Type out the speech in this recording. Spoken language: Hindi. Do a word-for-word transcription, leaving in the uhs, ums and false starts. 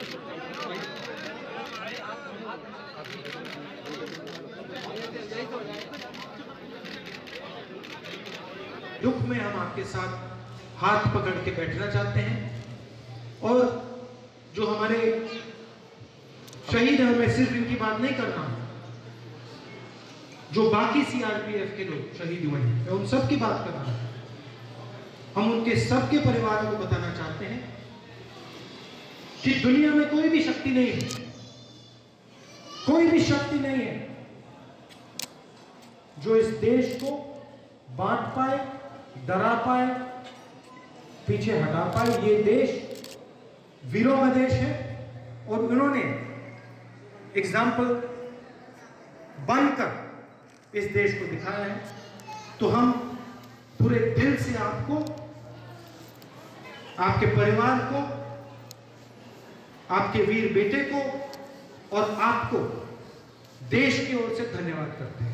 दुख में हम आपके साथ हाथ पकड़ के बैठना चाहते हैं। और जो हमारे शहीद हैं, मैं सिर्फ इनकी बात नहीं करता, जो बाकी सीआरपीएफ के लोग शहीद हुए हैं, मैं उन सब की बात कर रहा हूं। हम उनके सबके परिवार को बताना चाहते हैं कि दुनिया में कोई भी शक्ति नहीं है, कोई भी शक्ति नहीं है जो इस देश को बांट पाए, डरा पाए, पीछे हटा पाए। ये देश वीरों का देश है और उन्होंने एग्जाम्पल बनकर इस देश को दिखाया है। तो हम पूरे दिल से आपको, आपके परिवार को, आपके वीर बेटे को और आपको देश की ओर से धन्यवाद करते हैं।